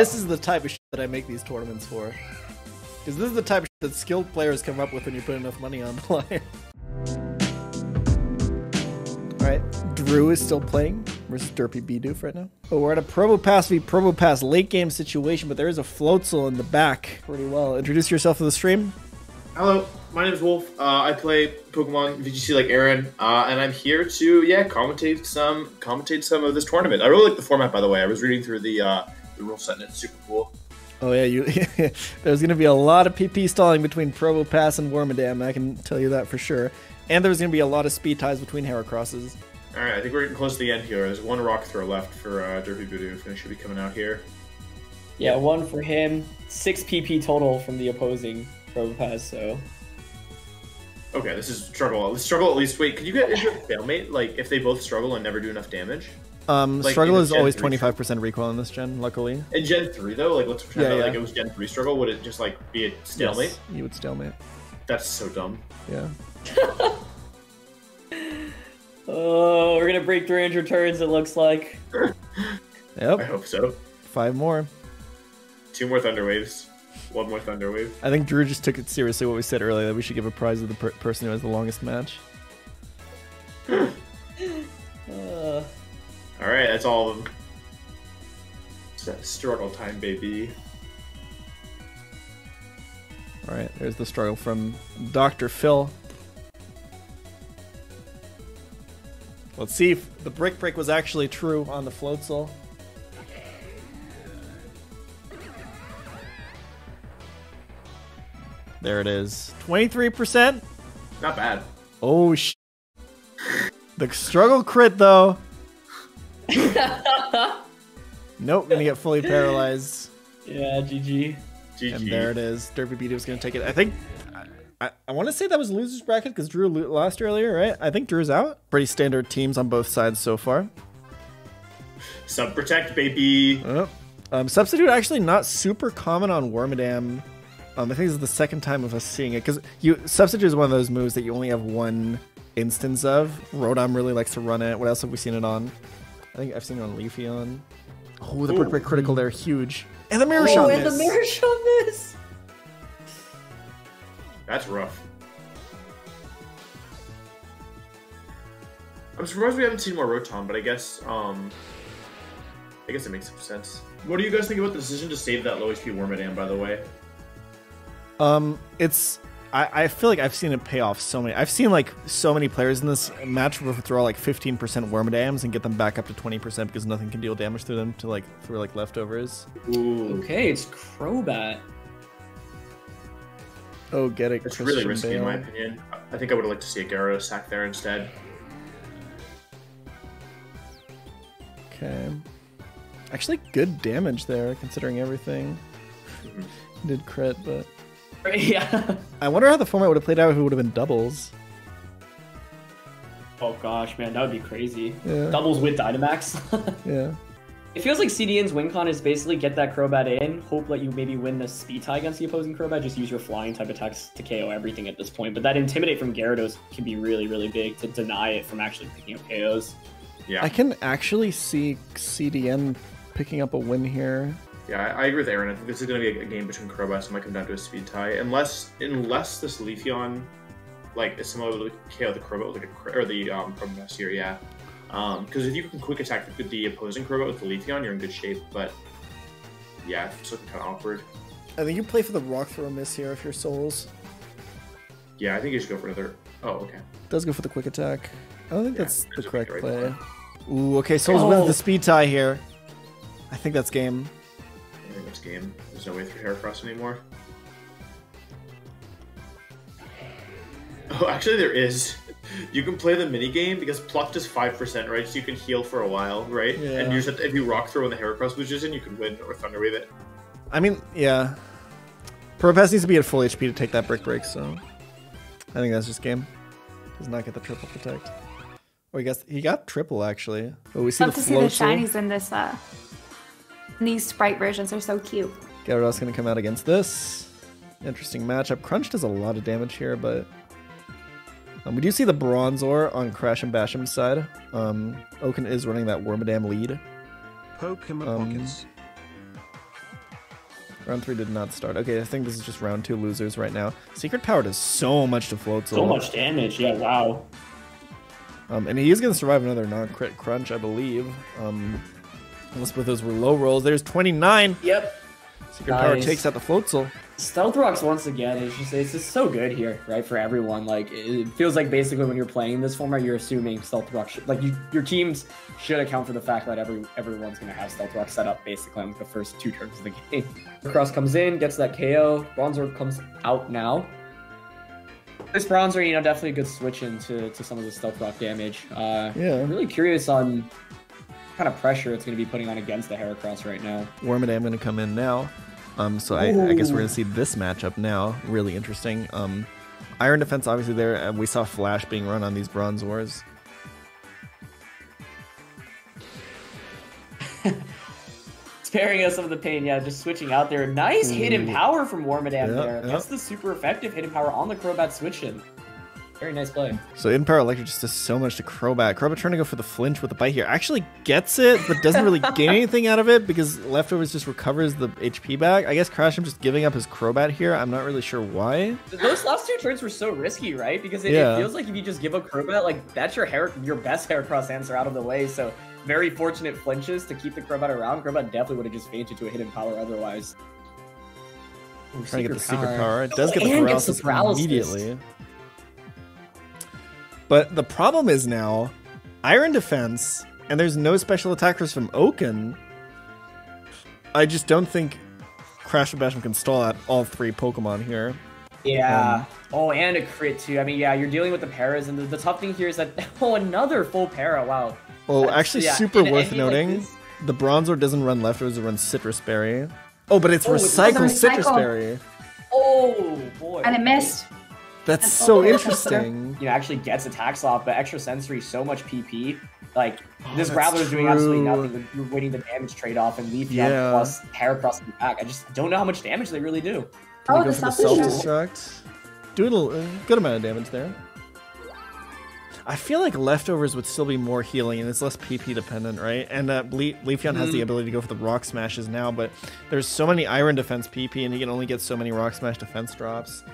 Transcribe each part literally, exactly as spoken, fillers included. This is the type of shit that I make these tournaments for. Because this is the type of shit that skilled players come up with when you put enough money on the line. Alright, Drew is still playing versus Derpy B-Doof right now. But we're at a Probopass v Probopass late game situation, but there is a Floatzel in the back pretty well. Introduce yourself to the stream. Hello, my name is Wolf. Uh, I play Pokemon V G C like Aaron, uh, and I'm here to, yeah, commentate some commentate some of this tournament. I really like the format, by the way. I was reading through the uh, the rule set, and it's super cool. Oh yeah, you. There's going to be a lot of P P stalling between Probopass and Wormadam. I can tell you that for sure. And there's going to be a lot of speed ties between Heracrosses. All right, I think we're getting close to the end here. There's one rock throw left for uh, Derpy Voodoo, and it should be coming out here. Yeah, one for him. Six P P total from the opposing Probopass. So. Okay, this is struggle. Let's struggle at least. Wait, could you get into a stalemate? Like if they both struggle and never do enough damage. Um, like struggle is always twenty-five percent recoil in this gen, luckily. In gen three, though, like, let's pretend yeah, yeah. like it was gen three struggle, would it just, like, be a stalemate? Yes, you would stalemate. That's so dumb. Yeah. Oh, we're gonna break three hundred turns, it looks like. Yep. I hope so. Five more. Two more Thunderwaves. One more Thunderwave. I think Drew just took it seriously what we said earlier, that we should give a prize to the per person who has the longest match. uh... All right, that's all of them. It's that struggle time, baby. All right, there's the struggle from Doctor Phil. Let's see if the brick break was actually true on the Floatzel. There it is. twenty-three percent? Not bad. Oh, sh. The struggle crit, though. Nope, gonna get fully paralyzed. Yeah, G G. G G. And there it is. Derpy B-Doof was gonna take it. I think. I, I want to say that was loser's bracket because Drew lost earlier, right? I think Drew's out. Pretty standard teams on both sides so far. Sub protect, baby. Oh. Um, substitute actually not super common on Wormadam. Um, I think this is the second time of us seeing it because you substitute is one of those moves that you only have one instance of. Rotom really likes to run it. What else have we seen it on? I think I've seen it on Leafeon. Oh, the brick break critical there, huge. And the mirror oh, shot miss. Oh, and the mirror shot miss. That's rough. I'm surprised we haven't seen more Rotom, but I guess, um, I guess it makes some sense. What do you guys think about the decision to save that low H P Wormadam, by the way? Um, it's... I, I feel like I've seen it pay off so many. I've seen like so many players in this match withdraw like fifteen percent Wormadams and get them back up to twenty percent because nothing can deal damage through them to like through like leftovers. Ooh. Okay, it's Crobat. Oh, get it! It's Christian really risky Bale. In my opinion. I think I would have liked to see a Gyarados sack there instead. Okay, actually, good damage there considering everything. Mm-hmm. Did crit, but. Yeah. I wonder how the format would have played out if it would have been doubles. Oh gosh, man, that would be crazy. Yeah. Doubles with Dynamax. Yeah. It feels like C D N's win con is basically get that Crobat in, hope that you maybe win the speed tie against the opposing Crobat, just use your flying type attacks to K O everything at this point. But that Intimidate from Gyarados can be really, really big to deny it from actually picking up K Os. Yeah. I can actually see C D N picking up a win here. Yeah, I agree with Aaron. I think this is going to be a game between Crobats and might come down to a speed tie, unless unless this Leafeon, like, is somehow able to K O the Crobat with like a, or the um, Probopass here, yeah. Because um, if you can quick attack the, the opposing Crobat with the Leafeon, you're in good shape. But yeah, it's looking kind of awkward. I think you play for the Rock Throw miss here if you're Souls. Yeah, I think you should go for another. Oh, okay. It does go for the quick attack. I don't think yeah, that's the correct right play. There. Ooh, okay. Souls oh. wins the speed tie here. I think that's game. Game. There's no way through Heracross anymore. Oh, actually there is. You can play the mini game because plucked is five percent, right? So you can heal for a while, right? Yeah. And you just have to, if you rock throw when the Heracross loses in, you can win or Thunderwave it. I mean, yeah. Probopass needs to be at full H P to take that brick break, so I think that's just game. Does not get the triple protect. Oh, he got he got triple actually. Oh, we see the, to see the shinies in this. Uh... These sprite versions are so cute. Gyarados gonna come out against this. Interesting matchup. Crunch does a lot of damage here, but um, we do see the Bronzor on Crash and Basham's side. Um, Oaken is running that Wormadam lead. Pokemon um, Round three did not start. Okay, I think this is just round two losers right now. Secret Power does so much to Floatzel. So much damage, yeah, wow. Um, and he is going to survive another non-crit crunch, I believe. Um, unless both those were low rolls. There's twenty-nine! Yep! Secret nice. Power takes out the Floatzel. Stealth Rocks, once again, is just, it's just so good here, right, for everyone. Like, it feels like basically when you're playing this format, you're assuming Stealth Rocks should, like, you, your teams should account for the fact that every everyone's going to have Stealth Rocks set up, basically, on the first two turns of the game. Heracross comes in, gets that K O. Bronzor comes out now. This Bronzor, you know, definitely a good switch into to some of the Stealth Rock damage. Uh, yeah. I'm really curious on what kind of pressure it's going to be putting on against the Heracross right now. Wormadam going to come in now. Um, so I, I guess we're going to see this matchup now. Really interesting. Um, Iron Defense obviously there, and we saw Flash being run on these Bronzors. Sparing us some of the pain, yeah, just switching out there. Nice Ooh. Hidden power from Wormadam yep, there. Yep. That's the super effective hidden power on the Crobat switch-in. Very nice play. So in Power Electric just does so much to Crobat. Crobat trying to go for the flinch with the bite here. Actually gets it, but doesn't really gain anything out of it because Leftovers just recovers the H P back. I guess Crasham just giving up his Crobat here. I'm not really sure why. Those last two turns were so risky, right? Because it, yeah. it feels like if you just give up Crobat, like that's your hair, your best Heracross answer out of the way. So very fortunate flinches to keep the Crobat around. Crobat definitely would have just fainted to a hidden power otherwise. Ooh, trying to get the secret power. power. It does oh, get the paralysis, the paralysis immediately. But the problem is now, Iron Defense, and there's no special attackers from Oaken. I just don't think Crash and Basham can stall at all three Pokemon here. Yeah. Um, oh, and a crit too. I mean, yeah, you're dealing with the paras, and the, the tough thing here is that, oh, another full para, wow. Well, That's, actually yeah, super worth noting, like the Bronzor doesn't run Leftovers, it runs Citrus Berry. Oh, but it's oh, Recycle it's Citrus recycle. Berry. Oh, boy. And it missed. That's and so interesting. You know, actually gets attacks off, but Extra Sensory, so much P P. Like, oh, this Graveler's doing absolutely nothing. You're winning the damage trade-off and Leafeon yeah. plus Heracross in the back. I just don't know how much damage they really do. Can oh, the self-destruct. Do a little, uh, good amount of damage there. I feel like Leftovers would still be more healing, and it's less P P dependent, right? And uh, Leafeon mm-hmm. has the ability to go for the Rock Smashes now, but there's so many Iron Defense P P, and he can only get so many Rock Smash defense drops.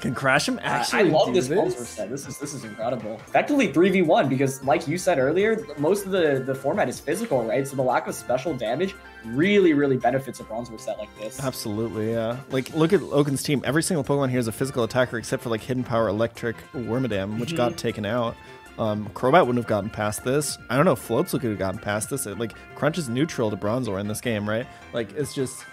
Can Crasham actually uh, I love do this Bronzor set. This is this is incredible. Effectively three v one because, like you said earlier, most of the the format is physical, right? So the lack of special damage really, really benefits a Bronzor set like this. Absolutely, yeah. Like, look at Oaken's team. Every single Pokemon here is a physical attacker except for like Hidden Power, Electric, Wormadam, which mm-hmm. got taken out. Um, Crobat wouldn't have gotten past this. I don't know. Floatzel could have gotten past this. It, like, Crunch is neutral to Bronzor in this game, right? Like, it's just.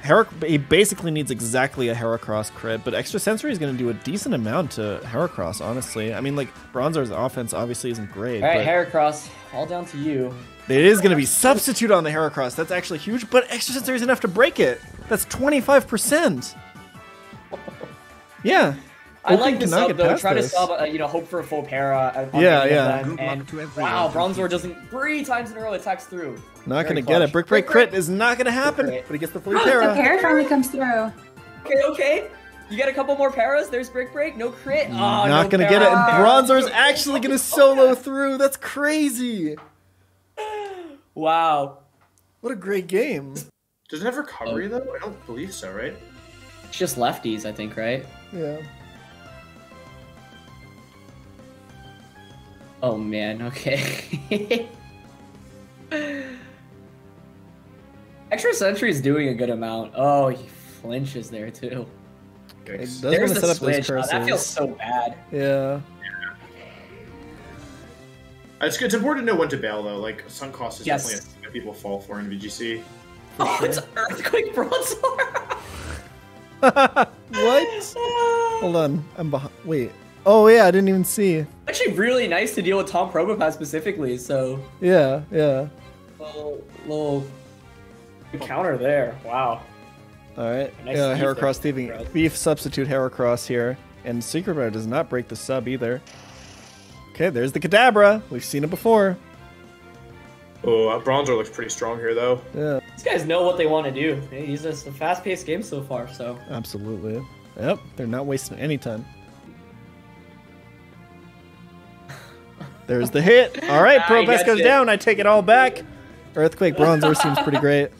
Herac- he basically needs exactly a Heracross crit, but Extra Sensory is going to do a decent amount to Heracross, honestly. I mean, like, Bronzor's offense obviously isn't great. All right, Heracross, all down to you. It is going to be substitute on the Heracross. That's actually huge, but Extra Sensory is enough to break it. That's twenty-five percent. Yeah. I Oaken like this up, though. Try this. to stop, uh, you know, hope for a full para. Uh, yeah, yeah. Them, and wow, Bronzor doesn't three times in a row attacks through. Not going to get it. Brick Break Crit is not going to happen, but he gets the full para. The para finally comes through. Okay, okay. You got a couple more paras. There's Brick Break. No crit. Oh, not no going to get it. And Bronzor is actually going to solo through. That's crazy. Wow. What a great game. Does it have recovery, oh. though? I don't believe so, right? It's just lefties, I think, right? Yeah. Oh man, okay. Extra Sensory is doing a good amount. Oh, he flinches there too. There's the set up switch. Oh, that feels so bad. Yeah. yeah. It's good. It's important to know when to bail though. Like, sunk cost is yes. definitely a thing that people fall for in V G C. For oh, sure. It's Earthquake Bronzor. What? Hold on, I'm behind. Wait. Oh yeah, I didn't even see. Actually, really nice to deal with Tom Probopass specifically. So yeah, yeah. Little, little counter there. Wow. All right. Nice yeah, Heracross thieving beef substitute Heracross here, and Secret Power does not break the sub either. Okay, there's the Kadabra. We've seen it before. Oh, uh, Bronzor looks pretty strong here though. Yeah. These guys know what they want to do. He's just a fast-paced game so far. So absolutely. Yep. They're not wasting any time. There's the hit. All right, Probopass goes down. I take it all back. Earthquake Bronzor seems pretty great.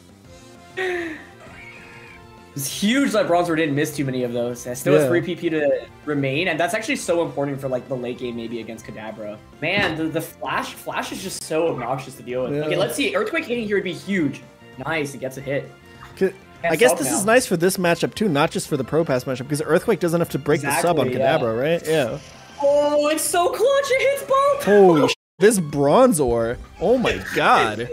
It's huge that Bronzor didn't miss too many of those. It still yeah. has three P P to remain, and that's actually so important for like the late game maybe against Kadabra. Man, the, the Flash Flash is just so obnoxious to deal with. Yeah. Okay, let's see. Earthquake hitting here would be huge. Nice, it gets a hit. I guess this now. is nice for this matchup too, not just for the Probopass matchup, because Earthquake doesn't have to break exactly, the sub on Kadabra, yeah. right? Yeah. Oh, it's so clutch, it hits both! Holy sh**, this Bronzor, oh my god.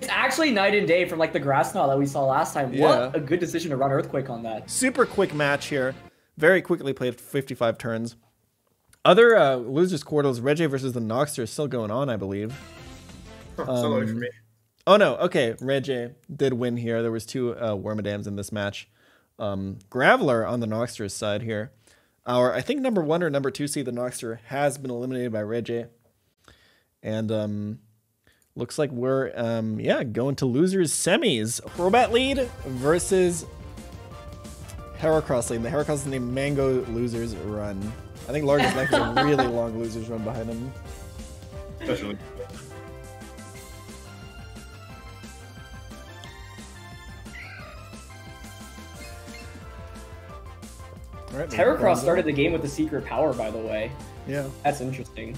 It's actually night and day from like the grass knot that we saw last time. Yeah. What a good decision to run Earthquake on that. Super quick match here. Very quickly played, fifty-five turns. Other uh, losers quarters, Reje versus the Nogster is still going on, I believe. Huh, um, so for me. Oh no, okay, Reje did win here. There was two uh, Wormadams in this match. Um, Graveler on the Nogster's side here. Our, I think number one or number two seed, the Nogster, has been eliminated by Reje. And um... looks like we're, um, yeah, going to losers semis. Crobat lead versus Heracross lead. The Heracross is named Mango Losers Run. I think LargeAsLife has a really long losers run behind him. Especially. All right, Heracross started the game with the secret power, by the way. Yeah. That's interesting.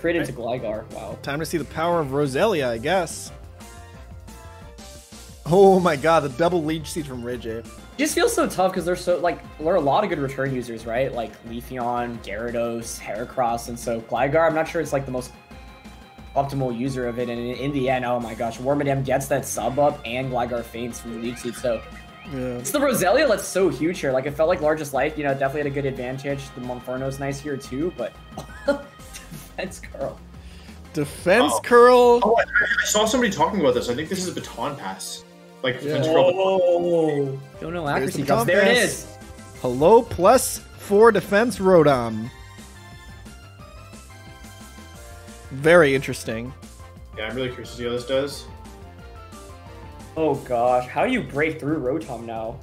Created to Gligar, wow. Time to see the power of Roselia, I guess. Oh my god, the double leech seed from Reje. It just feels so tough because there's so, like, there are a lot of good return users, right? Like Leafeon, Gyarados, Heracross, and so Gligar, I'm not sure it's like the most optimal user of it. And in the end, oh my gosh, Wormadam gets that sub up and Gligar faints from the leech seed, so. Yeah. It's the Roselia that's so huge here. Like, it felt like LargeAsLife, you know, definitely had a good advantage. The Monferno's nice here too, but. Defense curl. Defense oh. curl. Oh, I, I saw somebody talking about this. I think this is a baton pass. Like yeah. defense curl. Oh, don't know accuracy. The there pass. It is. Hello, plus four defense Rotom. Very interesting. Yeah, I'm really curious to see how this does. Oh gosh, how do you break through Rotom now?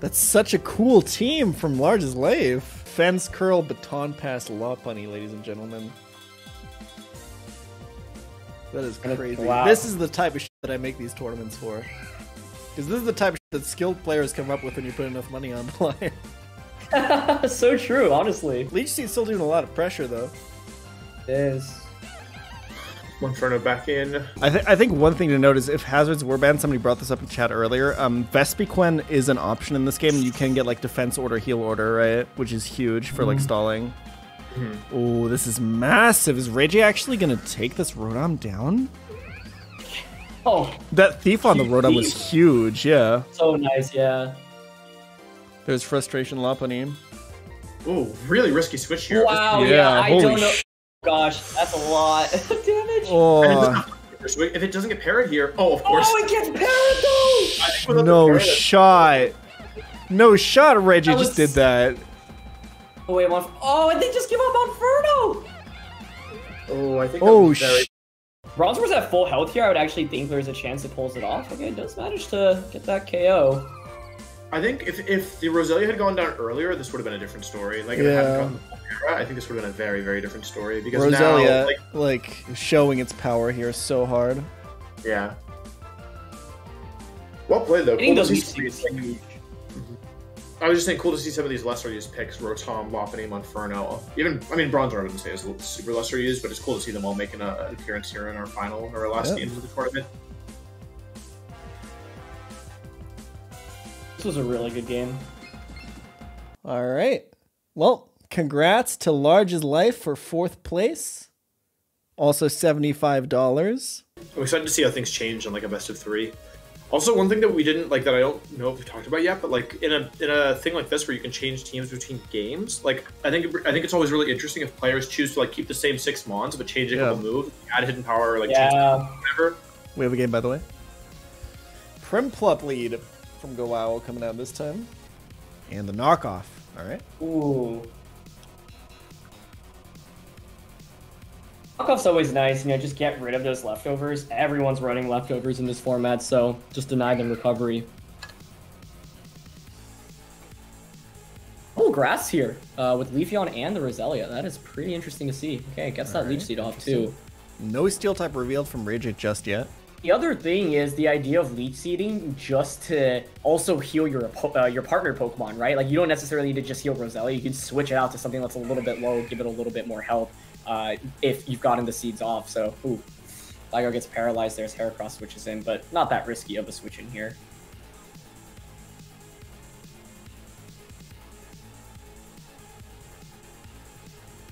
That's such a cool team from LargeAsLife. Fence curl, baton pass, Lopunny, ladies and gentlemen. That is crazy. Wow. This is the type of shit that I make these tournaments for. Because this is the type of shit that skilled players come up with when you put enough money on the line. So true, honestly. Leech Seed's still doing a lot of pressure, though. It is. Monferno back in. I, th I think one thing to note is if hazards were banned, somebody brought this up in chat earlier, um, Vespiquen is an option in this game. You can get like defense order, heal order, right? Which is huge for mm-hmm. like stalling. Mm-hmm. Oh, this is massive. Is Reje actually going to take this Rotom down? Oh. That thief on the Rotom was huge, yeah. So nice, yeah. There's frustration Lopunny. Oh, really risky switch here. Wow, yeah, yeah I don't know. Gosh, that's a lot of damage. Oh. If it doesn't get parried here, oh, of course. Oh, it gets parried though. No shot. No shot. Reje that just was... did that. Oh wait, Monf oh, and they just give up Monferno. Oh, I think. Oh shit. Bronzor's at full health here. I would actually think there's a chance it pulls it off. Okay, it does manage to get that K O. I think if if the Roselia had gone down earlier, this would have been a different story. Like if yeah. it hadn't gone. I think this would have been a very, very different story because Roselia, now, like, like showing its power here so hard. Yeah. Well played though. Cool those to see these, like, I was just saying, cool to see some of these lesser used picks: Rotom, Lopunny, Monferno. Even, I mean, Bronzor I wouldn't say is super lesser used, but it's cool to see them all making a, an appearance here in our final or our last yeah. game of the tournament. This was a really good game. All right. Well. Congrats to LargeAsLife for fourth place. Also seventy-five dollars. I'm excited to see how things change on like a best of three. Also, one thing that we didn't like that I don't know if we talked about yet, but like in a in a thing like this where you can change teams between games, like I think I think it's always really interesting if players choose to like keep the same six mons but change a yeah. couple moves, add hidden power, or like yeah. change whatever. We have a game by the way. Primplup lead from Goao coming out this time, and the knockoff. All right. Ooh. Knockoff's always nice, you know, just get rid of those leftovers. Everyone's running leftovers in this format, so just deny them recovery. Oh, grass here uh, with Leafeon and the Roselia. That is pretty interesting to see. Okay, gets that right. Leech Seed off too. No steel type revealed from Reje just yet. The other thing is the idea of leech seeding just to also heal your uh, your partner Pokemon, right? Like you don't necessarily need to just heal Roselia. You can switch it out to something that's a little bit low, give it a little bit more health uh, if you've gotten the seeds off. So, ooh, Gligar gets paralyzed there as Heracross switches in, but not that risky of a switch in here.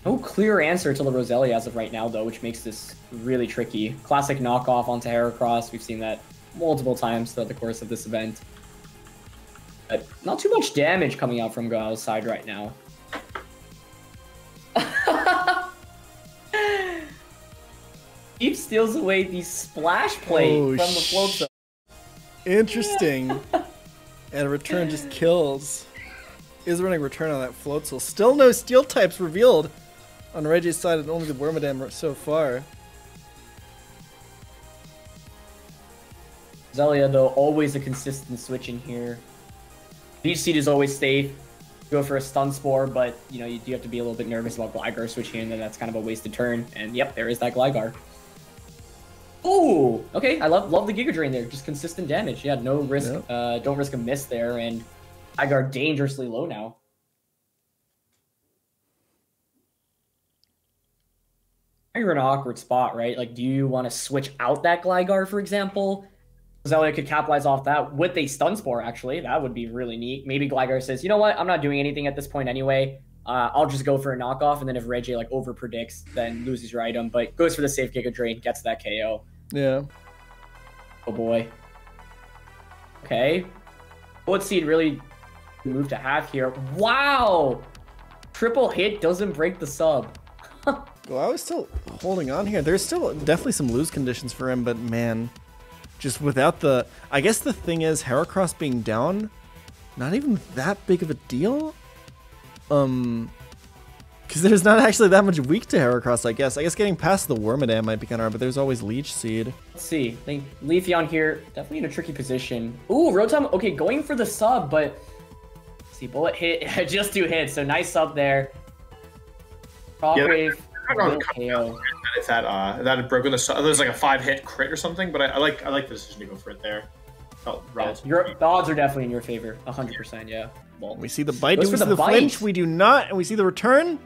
No clear answer to the Roselia as of right now, though, which makes this really tricky. Classic knockoff onto Heracross. We've seen that multiple times throughout the course of this event. But not too much damage coming out from Goao's side right now. He steals away the splash plate oh, from the Floatzel. Interesting. And return just kills. Is running return on that Floatzel. Still no steel types revealed on Reje's side, and only the Wormadam so far. Zelia, though, always a consistent switch in here. Leech Seed is always safe. Go for a Stun Spore, but you know you do have to be a little bit nervous about Gligar switching in, and that's kind of a wasted turn. And yep, there is that Gligar. Ooh, okay, I love love the Giga Drain there. Just consistent damage. Yeah, no risk. Yep. Uh, don't risk a miss there, and Gligar dangerously low now. You're in an awkward spot, right? Like, do you want to switch out that Gligar, for example? Roselia could capitalize off that with a Stun Spore, actually. That would be really neat. Maybe Gligar says, you know what? I'm not doing anything at this point anyway. Uh, I'll just go for a knockoff. And then if Reje, like, over-predicts, then loses your item. But goes for the safe Giga Drain, gets that K O. Yeah. Oh, boy. Okay. Bullet Seed really moved to half here. Wow! Triple hit doesn't break the sub. Goao is still holding on here. There's still definitely some lose conditions for him, but man, just without the... I guess the thing is, Heracross being down, not even that big of a deal? Um, because there's not actually that much weak to Heracross, I guess. I guess getting past the Wormadam might be kind of hard, but there's always Leech Seed. Let's see. I think Leafeon here, definitely in a tricky position. Ooh, Rotom, okay, going for the sub, but... Let's see, bullet hit, just two hits, so nice sub there. Rock yeah, wave. That it's had uh, that had broken the sub. There's like a five hit crit or something, but I, I like I like the decision to go for it there. Felt yeah, your, the odds are definitely in your favor, a hundred percent. Yeah. Well, we see the bite. Do we see the bite. Flinch? We do not, and we see the return,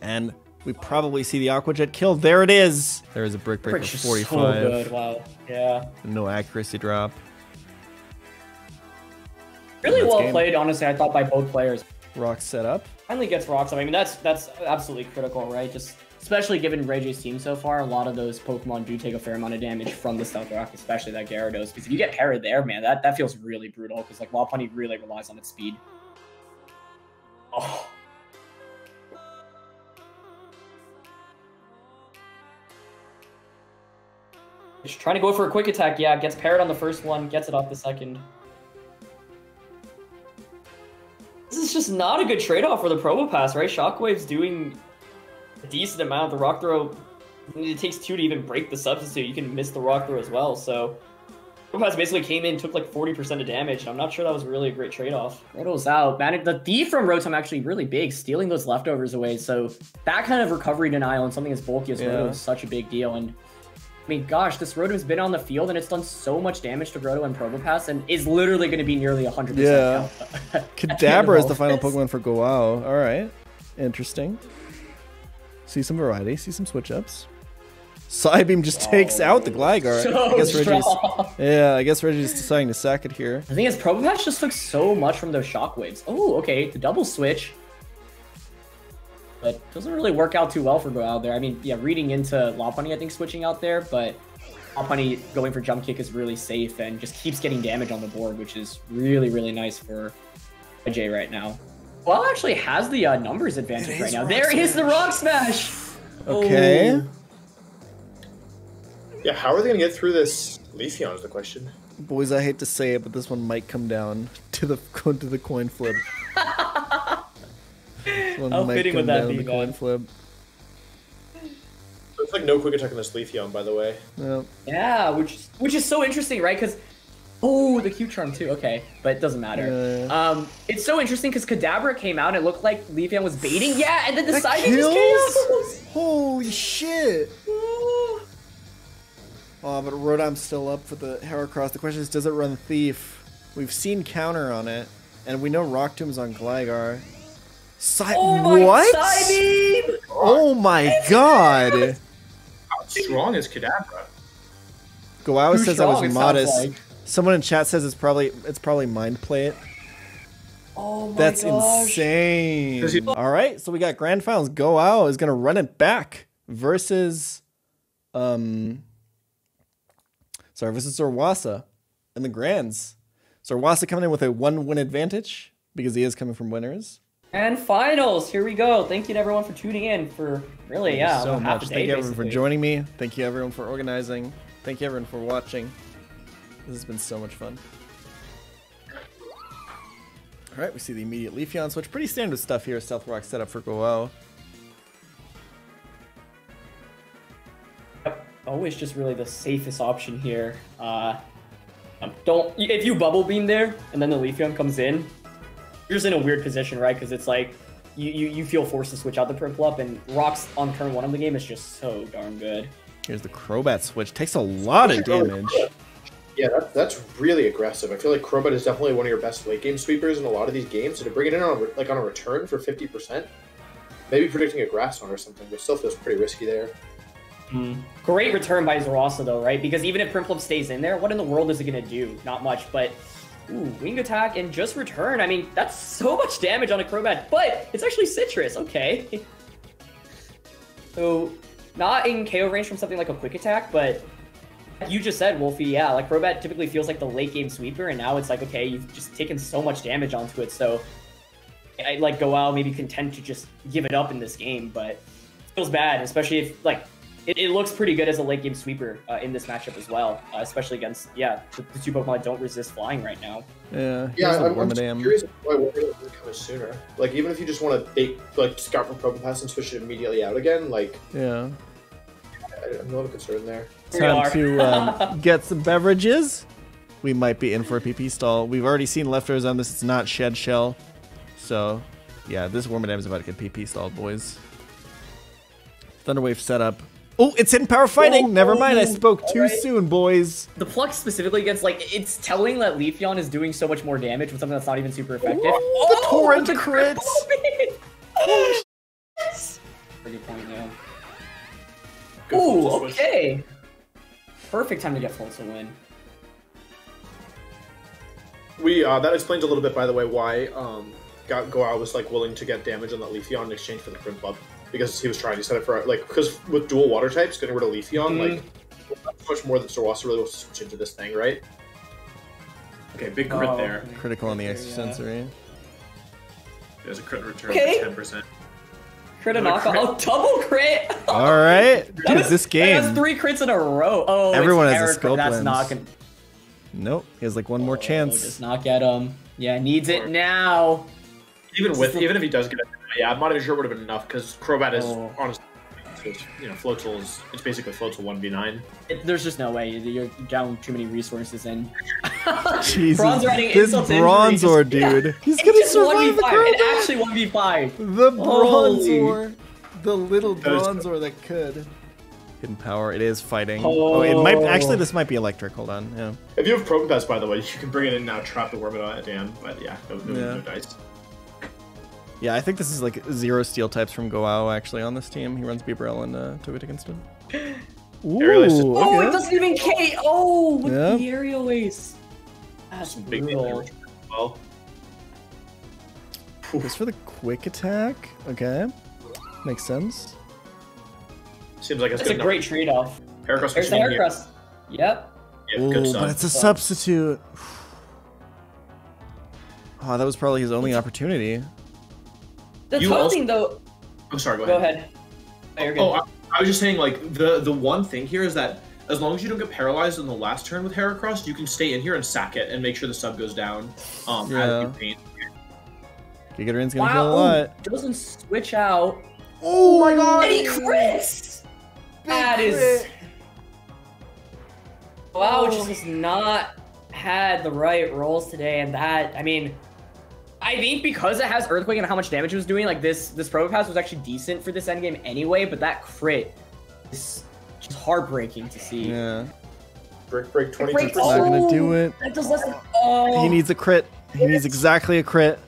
and we probably see the Aqua Jet kill. There it is. There is a brick break for forty-five. So good. Wow. Yeah. No accuracy drop. Really well game. Played, honestly. I thought by both players. Rock set up. Finally gets rocks up. I mean, that's that's absolutely critical, right? Just especially given Reje's team so far, a lot of those Pokemon do take a fair amount of damage from the Stealth Rock, especially that Gyarados. Because if you get parried there, man, that, that feels really brutal. Because like Lopunny really relies on its speed. Oh. Just trying to go for a quick attack. Yeah, gets parried on the first one, gets it off the second. This is just not a good trade-off for the Probopass, right? Shockwave's doing a decent amount. The Rock Throw, it takes two to even break the substitute. You can miss the Rock Throw as well, so... Probopass basically came in, took like forty percent of damage, and I'm not sure that was really a great trade-off. Riddle's out. The thief from Rotom actually really big, stealing those leftovers away, so... That kind of recovery denial on something as bulky as yeah. Rotom is such a big deal, and... I mean, gosh, this Rotom's been on the field, and it's done so much damage to Rotom and Probopass, and is literally going to be nearly one hundred percent yeah. now. Kadabra is the final Pokemon for Goao. All right. Interesting. See some variety. See some switch-ups. Psybeam just oh, takes out the Gligar. So I guess Reje's, yeah, I guess Reje's deciding to sack it here. The thing is, Probopass just took so much from those Shockwaves. Oh, okay. The double switch. But doesn't really work out too well for Goao there. I mean, yeah, reading into Lopunny, I think, switching out there, but Lopunny going for Jump Kick is really safe and just keeps getting damage on the board, which is really, really nice for Reje right now. Goao actually has the uh, numbers advantage right now. There is the Rock Smash! Okay. Oh. Yeah, how are they going to get through this Leafeon is the question. Boys, I hate to say it, but this one might come down to the, to the coin flip. How fitting would that be, the coin flip. It's like no quick attack on this Leafeon, by the way. Yeah, yeah which, which is so interesting, right? Because, oh, the Q-Charm too, okay. But it doesn't matter. Yeah, yeah. Um, It's so interesting because Kadabra came out and it looked like Leafeon was baiting. Yeah, and then the side just came out. Holy shit. Uh, but Rotom's still up for the Heracross. The question is, does it run Thief? We've seen Counter on it, and we know Rock Tomb's on Gligar. Side oh my what? Side oh my it's god! Kadabra. How strong is Kadabra? Goao says I was modest. Like. Someone in chat says it's probably it's probably mind play it. Oh my That's gosh. insane. All right, so we got grand finals. Goao is gonna run it back versus, um, sorry, versus Zorwasa in the grands. Zorwasa coming in with a one-win advantage because he is coming from winners. And finals, here we go. Thank you to everyone for tuning in. For really, Thank yeah, you so much. Day, Thank you basically. everyone for joining me. Thank you everyone for organizing. Thank you everyone for watching. This has been so much fun. All right, we see the immediate Leafeon switch. Pretty standard stuff here. Stealth Rock setup for Goao. Always just really the safest option here. Uh, don't if you Bubble Beam there and then the Leafeon comes in, you're just in a weird position, right? Because it's like you, you you feel forced to switch out the Primplup, and Rocks on turn one of the game is just so darn good. Here's the Crobat switch. Takes a lot of damage. Yeah, that, that's really aggressive. I feel like Crobat is definitely one of your best late game sweepers in a lot of these games. So to bring it in on like on a return for fifty percent, maybe predicting a grass on or something, but still feels pretty risky there. Mm. Great return by Zorwasa though, right? Because even if Primplup stays in there, what in the world is it gonna do? Not much, but ooh, wing attack and just return. I mean, that's so much damage on a Crobat, but it's actually Citrus. Okay. So not in K O range from something like a quick attack, but you just said, Wolfie, yeah, like Crobat typically feels like the late game sweeper, and now it's like, okay, you've just taken so much damage onto it, so I like Goao maybe content to just give it up in this game, but it feels bad, especially if like it, it looks pretty good as a late game sweeper uh, in this matchup as well, uh, especially against yeah the, the two Pokemon that don't resist flying right now. Yeah, yeah, I'm, I'm just curious why Wormadam would come sooner. Like even if you just want to like scout for Probopass and switch it immediately out again, like yeah. I'm a little concerned there. Time to um, get some beverages. We might be in for a P P stall. We've already seen leftovers on this. It's not Shed Shell. So, yeah, this Wormadam is about to get P P stalled, boys. Thunderwave setup. Oh, it's hidden power fighting. Oh, Never mind, I spoke too right. soon, boys. The Pluck specifically against, like, it's telling that Leafeon is doing so much more damage with something that's not even super effective. Whoa, oh, the Torrent oh, crits. The oh, yes. Pretty point, yeah. Ooh, okay. Perfect time to get Floatzel win. We uh, that explains a little bit, by the way, why um, Goao was like willing to get damage on that Leafeon in exchange for the Primplup, because he was trying to set it for like because with dual Water types, getting rid of Leafeon mm -hmm. like that's much more than Zorwasa really wants to switch into this thing, right? Okay, big crit oh, there. Critical on the extra yeah. sensory. There's a crit return for okay. ten percent. Crit and knock out. Double crit! Alright. Dude, was, this game. That's three crits in a row. Oh, everyone has a scope lens. That's not gonna... Nope. He has like one oh, more chance. Does not get him. Yeah, needs it now. Even with, even if he does get it, yeah, I'm not even sure it would have been enough because Crobat is oh. honestly, you know, Floatzel is, it's basically Floatzel one v nine. It, there's just no way. You're down too many resources in. Jesus. Bronzor this Bronzor, dude. Yeah. He's going to survive the Crobat. It actually one v five. The Bronzor. Oh. The little Bronzor that could. Hidden power. It is fighting. Oh. oh, it might. Actually, this might be electric. Hold on. Yeah. If you have Probopass, by the way, you can bring it in now, trap the Wormadam at Dan. But yeah, no, no, yeah. no dice. Yeah, I think this is like zero steel types from Goao actually on this team. He runs Bebrel and uh, Tobit against him. Ooh, oh, okay. It doesn't even K O with yep. the aerial ace. That's brutal. Well. Goes for the quick attack. Okay, makes sense. Seems like it's That's good a enough. great trade-off. Heracross. There's the Heracross. Yep. Yeah, Ooh, good but it's a so. substitute. Oh, that was probably his only opportunity. The you tough also... thing though. I'm sorry. Go, go ahead. ahead. Oh, oh I, I was just saying, like the the one thing here is that as long as you don't get paralyzed on the last turn with Heracross, you can stay in here and sack it and make sure the sub goes down. Um, yeah. Gigarain's gonna wow. kill a lot. Doesn't switch out. Oh my God! Eddie Chris. Big that crit. is. Wow, oh. just has not had the right rolls today, and that I mean. I think because it has Earthquake and how much damage it was doing, like this this Probopass was actually decent for this endgame anyway, but that crit is just heartbreaking to see. Yeah. Brick break twenty-two percent. It's not going to do it. That does less than, oh. He needs a crit. He needs exactly a crit.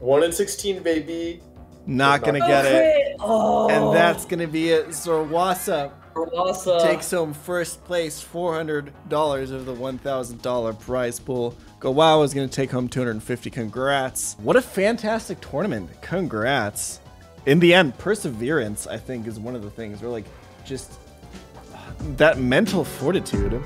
one in sixteen, baby. Not going to get crit. it. Oh. And that's going to be it. Zorwasa Zorwasa takes home first place, four hundred dollars of the one thousand dollar prize pool. Goao is going to take home two hundred fifty dollars. Congrats. What a fantastic tournament. Congrats. In the end, perseverance, I think, is one of the things. We're like, just that mental fortitude.